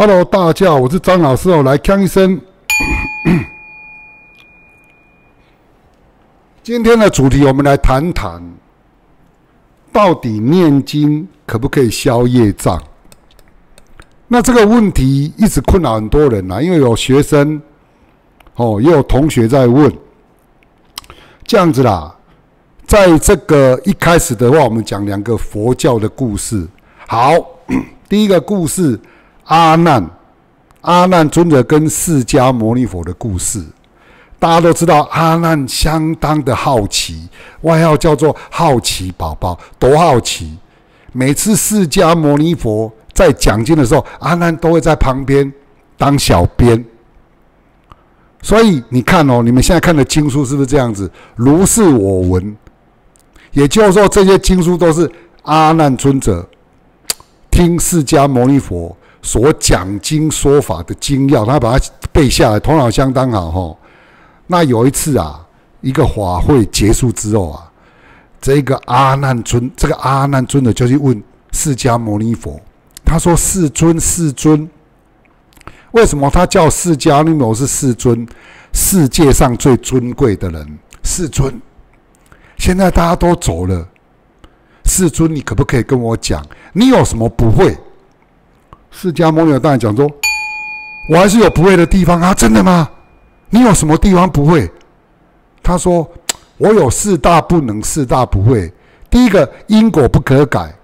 Hello， 大家好，我是张老师哦，来呛一声。今天的主题，我们来谈谈，到底念经可不可以消业障？那这个问题一直困扰很多人啊，因为有学生，哦，也有同学在问，这样子啦。 在这个一开始的话，我们讲两个佛教的故事。好，第一个故事，阿难尊者跟释迦牟尼佛的故事。大家都知道，阿难相当的好奇，外号叫做好奇宝宝，多好奇！每次释迦牟尼佛在讲经的时候，阿难都会在旁边当小编。 所以你看哦，你们现在看的经书是不是这样子？如是我闻，也就是说，这些经书都是阿难尊者听释迦牟尼佛所讲经说法的精要，他把它背下来，头脑相当好哦。那有一次啊，一个法会结束之后啊，这个阿难尊者就去问释迦牟尼佛，他说：“世尊。” 为什么他叫释迦牟尼佛是世尊？世界上最尊贵的人，世尊。现在大家都走了，世尊，你可不可以跟我讲，你有什么不会？释迦牟尼佛当然讲说，我还是有不会的地方啊，真的吗？你有什么地方不会？他说，我有四大不能，四大不会。第一个，因果不可改，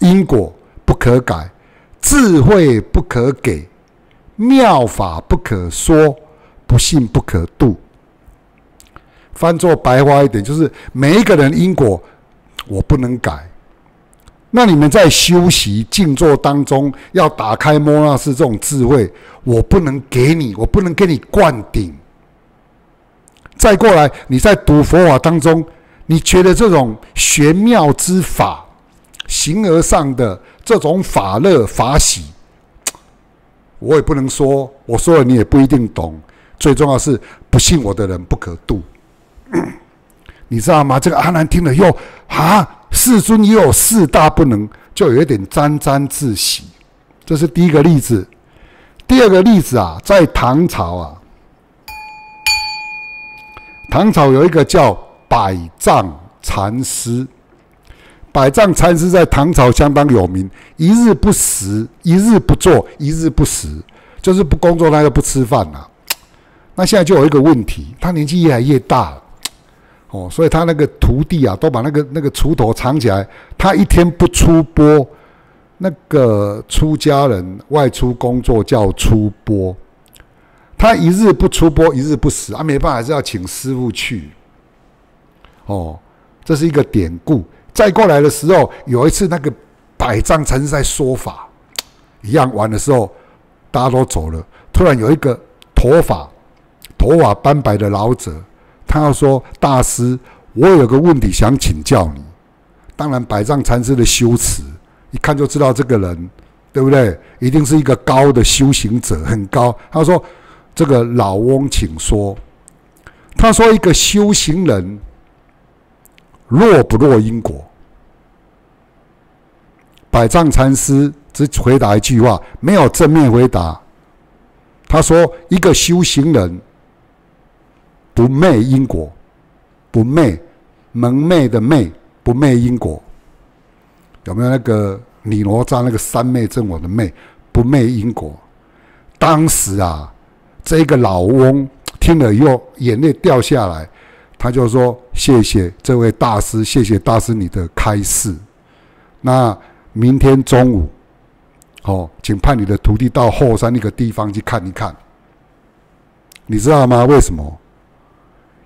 因果不可改。 智慧不可给，妙法不可说，不信不可度。翻作白话一点，就是每一个人因果我不能改。那你们在修习静坐当中，要打开莫那识这种智慧，我不能给你，我不能给你灌顶。再过来，你在读佛法当中，你觉得这种玄妙之法。 形而上的这种法乐法喜，我也不能说，我说了你也不一定懂。最重要是不信我的人不可度，你知道吗？这个阿难听了又啊，世尊也有四大不能，就有一点沾沾自喜。这是第一个例子。第二个例子啊，在唐朝啊，唐朝有一个叫百丈禅师。 百丈禅师在唐朝相当有名，一日不食，一日不坐，一日不食，就是不工作，他就不吃饭了。那现在就有一个问题，他年纪越来越大了，哦，所以他那个徒弟啊，都把那个锄头藏起来，他一天不出钵。那个出家人外出工作叫出钵，他一日不出钵，一日不食，啊，没办法，还是要请师傅去。哦，这是一个典故。 再过来的时候，有一次那个百丈禅师在说法，一样玩的时候，大家都走了。突然有一个头发斑白的老者，他要说：“大师，我有个问题想请教你。”当然，百丈禅师的修持，一看就知道这个人，对不对？一定是一个高的修行者，很高。他说：“这个老翁，请说。”他说：“一个修行人。” 落不落因果？百丈禅师只回答一句话，没有正面回答。他说：“一个修行人不昧因果，不昧蒙昧的昧，不昧因果。有没有那个李罗扎那个三昧正我的昧？不昧因果。”当时啊，这个老翁听了以后，眼泪掉下来。 他就说：“谢谢这位大师，谢谢大师你的开示。那明天中午，哦，请派你的徒弟到后山那个地方去看一看。你知道吗？为什么？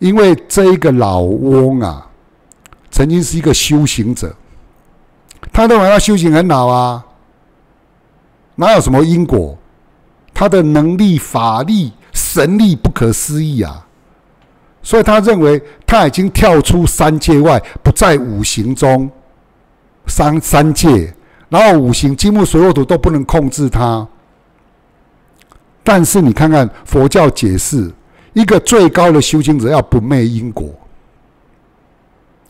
因为这一个老翁啊，曾经是一个修行者，他认为他修行很好啊，哪有什么因果？他的能力、法力、神力不可思议啊！” 所以他认为他已经跳出三界外，不在五行中，三界，然后五行金木水火土都不能控制他。但是你看看佛教解释，一个最高的修行者要不昧因果，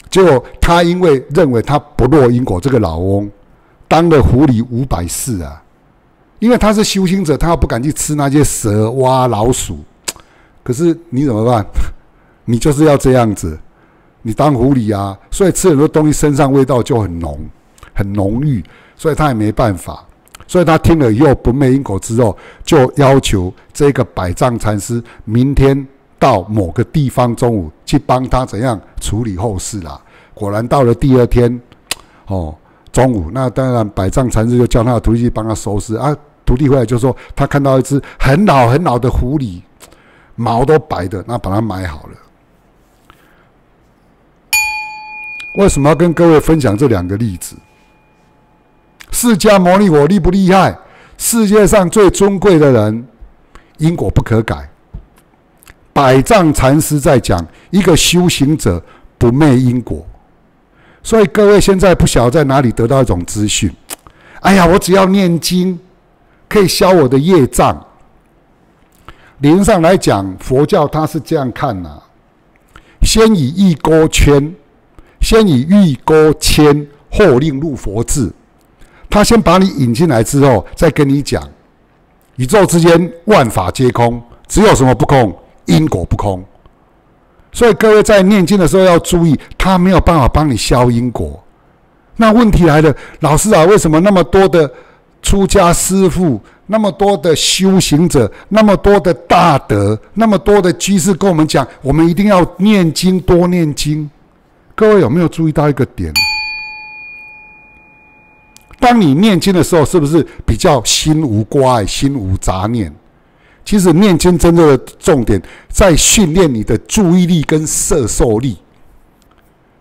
结果他因为认为他不落因果，这个老翁当了狐狸540啊，因为他是修行者，他不敢去吃那些蛇、蛙、老鼠。可是你怎么办？你就是要这样子，你当狐狸啊！所以吃很多东西，身上味道就很浓、很浓郁，所以他也没办法。所以他听了以后不昧因果之后，就要求这个百丈禅师明天到某个地方中午去帮他怎样处理后事啦。果然到了第二天，哦，中午那当然百丈禅师就叫他的徒弟去帮他收拾啊。徒弟回来就说他看到一只很老很老的狐狸，毛都白的，那把它埋好了。 为什么要跟各位分享这两个例子？释迦牟尼我厉不厉害？世界上最尊贵的人，因果不可改。百丈禅师在讲一个修行者不昧因果，所以各位现在不晓得在哪里得到一种资讯。哎呀，我只要念经，可以消我的业障。理论上来讲，佛教它是这样看啊，先以一锅圈。 先以欲钩牵，后令入佛智。他先把你引进来之后，再跟你讲，宇宙之间万法皆空，只有什么不空？因果不空。所以各位在念经的时候要注意，他没有办法帮你消因果。那问题来了，老师啊，为什么那么多的出家师父，那么多的修行者，那么多的大德，那么多的居士跟我们讲，我们一定要念经，多念经？ 各位有没有注意到一个点？当你念经的时候，是不是比较心无挂碍、心无杂念？其实念经真正的重点在训练你的注意力跟摄受力。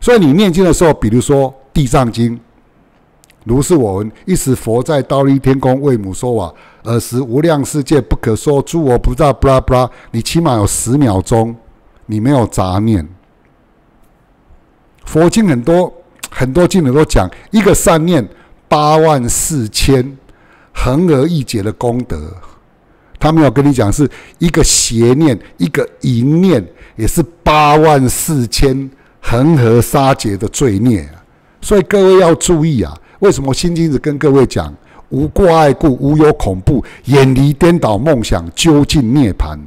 所以你念经的时候，比如说《地藏经》，如是我闻，一时佛在忉利天宫为母说法，尔时无量世界不可说诸我不知，布拉布拉。你起码有10秒钟，你没有杂念。 佛经很多经里都讲，一个善念84000恒而易解的功德。他没有跟你讲，是一个邪念，一个淫念，也是84000恒河沙劫的罪孽。所以各位要注意啊！为什么心经一直跟各位讲无挂碍故，无有恐怖，远离颠倒梦想，究竟涅槃？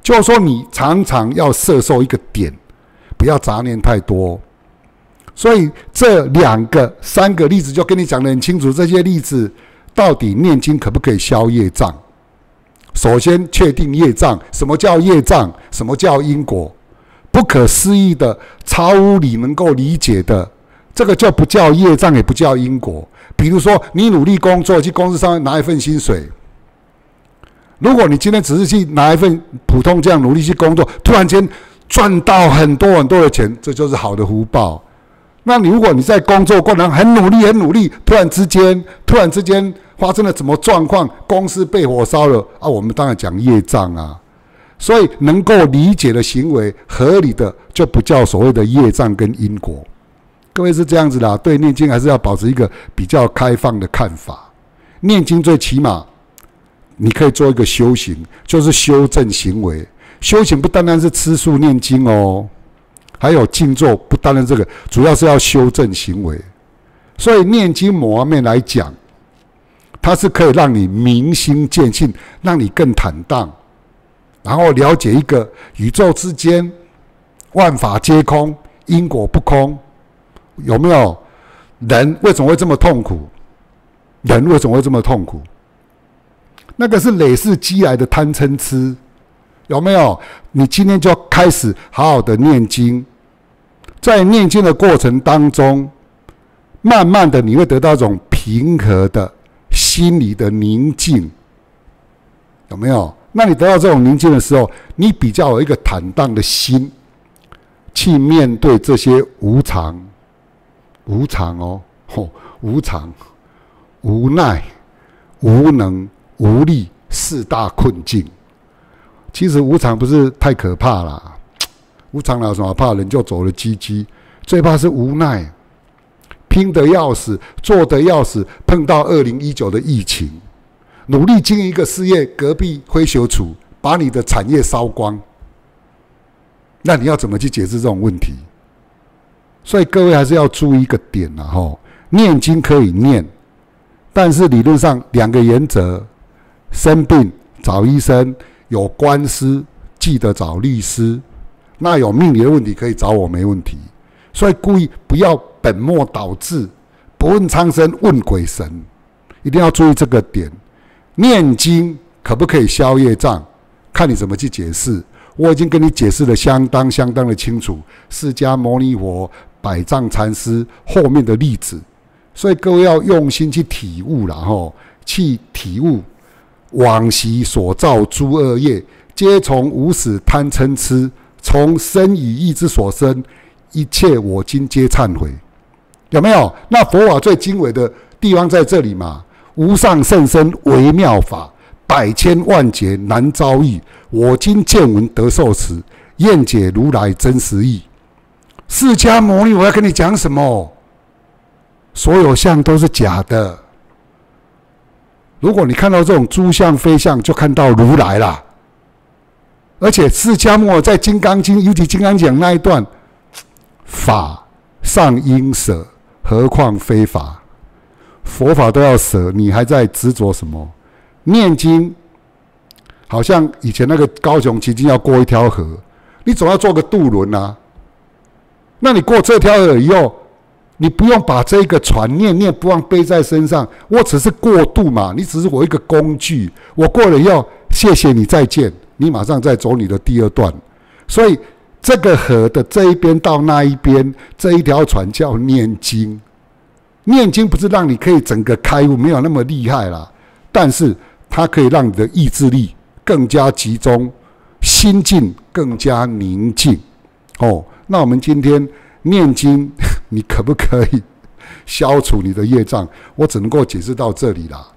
就是说，你常常要摄受一个点。 不要杂念太多，所以这3个例子就跟你讲得很清楚。这些例子到底念经可不可以消业障？首先确定业障，什么叫业障？什么叫因果？不可思议的、超乎你能够理解的，这个就不叫业障，也不叫因果。比如说，你努力工作，去公司上拿一份薪水。 如果你今天只是去拿一份普通这样努力去工作，突然间赚到很多很多的钱，这就是好的福报。那你如果你在工作过程很努力很努力，突然之间发生了什么状况，公司被火烧了啊，我们当然讲业障啊。所以能够理解的行为，合理的就不叫所谓的业障跟因果。各位是这样子的，对念经还是要保持一个比较开放的看法。念经最起码。 你可以做一个修行，就是修正行为。修行不单单是吃素念经哦，还有静坐，不单单这个，主要是要修正行为。所以念经某方面来讲，它是可以让你明心见性，让你更坦荡，然后了解一个宇宙之间万法皆空，因果不空。有没有？人为什么会这么痛苦？人为什么会这么痛苦？ 那个是累世积来的贪嗔痴，有没有？你今天就要开始好好的念经，在念经的过程当中，慢慢的你会得到一种平和的心理的宁静，有没有？那你得到这种宁静的时候，你比较有一个坦荡的心去面对这些无常、无常哦，无常、无奈、无能。 无力4大困境，其实无常不是太可怕啦，无常有什么怕？人就走了唧唧，最怕是无奈，拼得要死，做得要死，碰到2019的疫情，努力经营一个事业，隔壁灰熊厨把你的产业烧光，那你要怎么去解释这种问题？所以各位还是要注意一个点啦，念经可以念，但是理论上2个原则。生病找医生，有官司记得找律师，那有命理的问题可以找我，没问题。所以故意不要本末倒置，不问苍生问鬼神，一定要注意这个点。念经可不可以消业障，看你怎么去解释。我已经跟你解释的相当的清楚，释迦牟尼佛、百丈禅师后面的例子，所以各位要用心去体悟啦，去体悟往昔所造诸恶业，皆从无始贪嗔痴，从身语意之所生，一切我今皆忏悔。有没有？那佛法最精微的地方在这里嘛，无上甚深微妙法，百千万劫难遭遇，我今见闻得受持，愿解如来真实义。释迦牟尼，我要跟你讲什么？所有相都是假的。如果你看到这种诸相非相，就看到如来啦。而且释迦牟尼在《金刚经》尤其《金刚经》那一段，法尚应舍，何况非法？佛法都要舍，你还在执着什么？念经，好像以前那个高雄旗津要过一条河，你总要做个渡轮啊。那你过这条河以后，你不用把这个船念不忘背在身上，我只是过渡嘛，你只是我一个工具，我过了以后，谢谢你再见，你马上再走你的第二段。所以这个河的这一边到那一边，这一条船叫念经。念经不是让你可以整个开悟，没有那么厉害啦，但是它可以让你的意志力更加集中，心境更加宁静。那我们今天念经，你可不可以消除你的业障？我只能够解释到这里啦。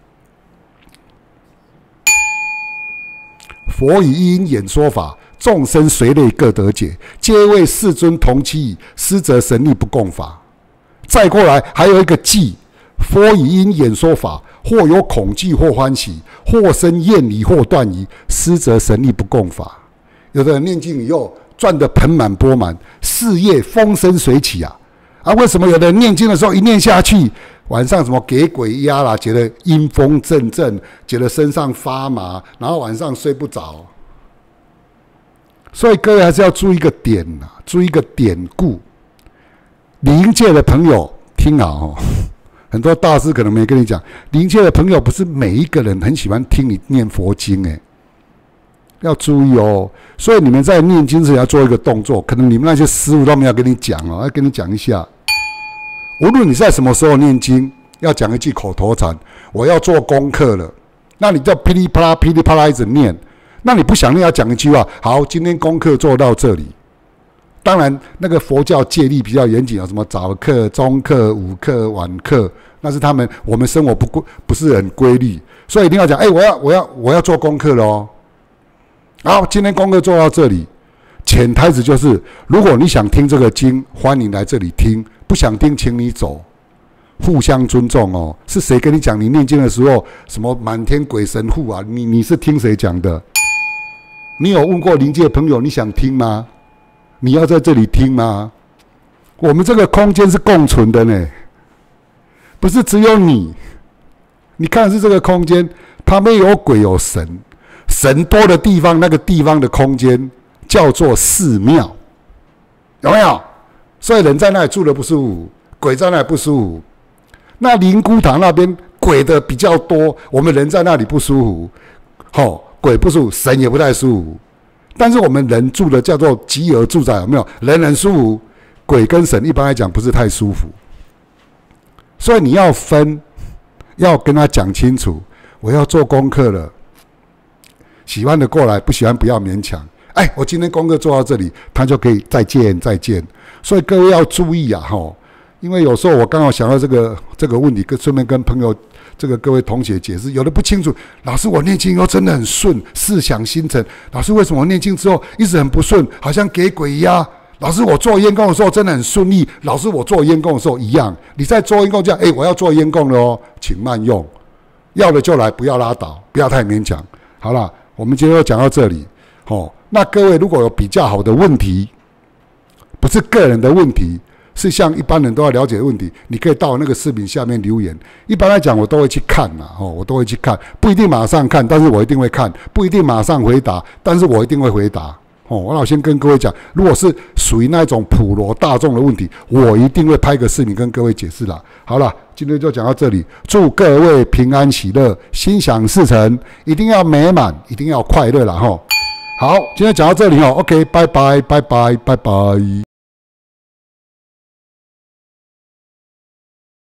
佛以一因演说法，众生随类各得解，皆为世尊同期矣。师则神力不共法。再过来还有一个记，佛以因演说法，或有恐惧，或欢喜，或生厌离，或断疑。师则神力不共法。有的人念经以后赚得盆满钵满，事业风生水起啊！啊，为什么有的人念经的时候一念下去，晚上什么给鬼压啦，觉得阴风阵阵，觉得身上发麻，然后晚上睡不着。所以各位还是要注意一个点呐，注意一个典故。灵界的朋友听好哦，很多大师可能没跟你讲，灵界的朋友不是每一个人很喜欢听你念佛经哎。要注意哦，所以你们在念经时要做一个动作，可能你们那些师父都没有跟你讲哦，要跟你讲一下。无论你在什么时候念经，要讲一句口头禅，我要做功课了，那你就噼里啪啦一直念。那你不想念，要讲一句话，好，今天功课做到这里。当然，那个佛教戒律比较严谨，有什么早课、中课、午课、晚课，那是他们，我们生活不是很规律，所以一定要讲，我要做功课了哦。好，今天功课做到这里，潜台词就是：如果你想听这个经，欢迎来这里听；不想听，请你走。互相尊重哦。是谁跟你讲你念经的时候什么满天鬼神护啊？你是听谁讲的？你有问过灵界的朋友你想听吗？你要在这里听吗？我们这个空间是共存的呢，不是只有你。你看是这个空间，它没有鬼有神。神多的地方，那个地方的空间叫做寺庙，有没有？所以人在那里住的不舒服，鬼在那里不舒服。那灵姑堂那边鬼的比较多，我们人在那里不舒服，鬼不舒服，神也不太舒服。但是我们人住的叫做集合住宅，有没有？人舒服，鬼跟神一般来讲不是太舒服。所以你要分，要跟他讲清楚，我要做功课了。喜欢的过来，不喜欢不要勉强。哎，我今天功课做到这里，他就可以再见。所以各位要注意啊，因为有时候我刚好想到这个问题，顺便跟朋友各位同学解释，有的不清楚。老师，我念经以后真的很顺，思想心诚。老师，为什么我念经之后一直很不顺，好像给鬼一样？老师，我做烟供的时候真的很顺利。老师，我做烟供的时候一样。你在做烟供这样，哎，我要做烟供了哦，请慢用，要了就来，不要拉倒，不要太勉强。好了。我们今天就讲到这里，那各位如果有比较好的问题，不是个人的问题，是像一般人都要了解的问题，你可以到那个视频下面留言。一般来讲，我都会去看嘛，哦，我都会去看，不一定马上看，但是我一定会看；不一定马上回答，但是我一定会回答。哦，我老先跟各位讲，如果是属于那种普罗大众的问题，我一定会拍个视频跟各位解释啦。好了，今天就讲到这里，祝各位平安喜乐，心想事成，一定要美满，一定要快乐啦！吼，好，今天讲到这里哦，OK， 拜拜，拜拜，拜拜。